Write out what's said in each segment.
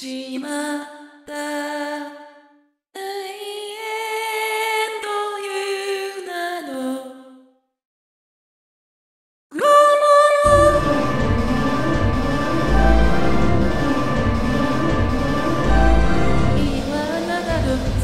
しまった。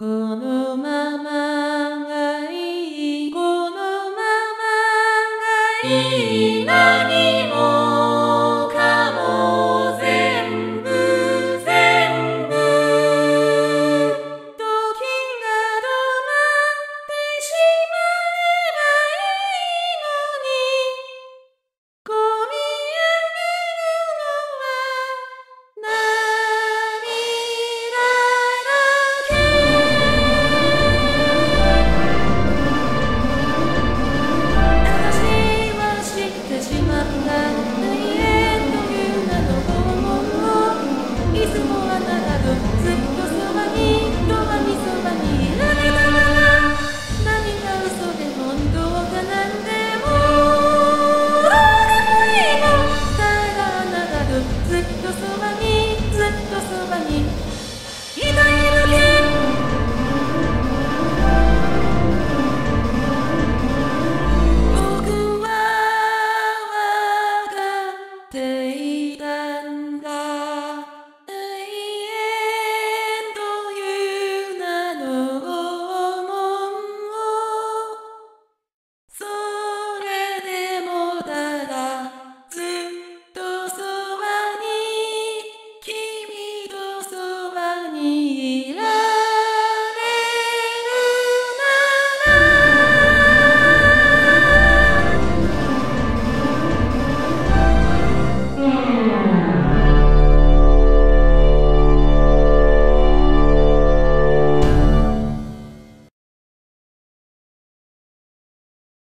このままがいい何も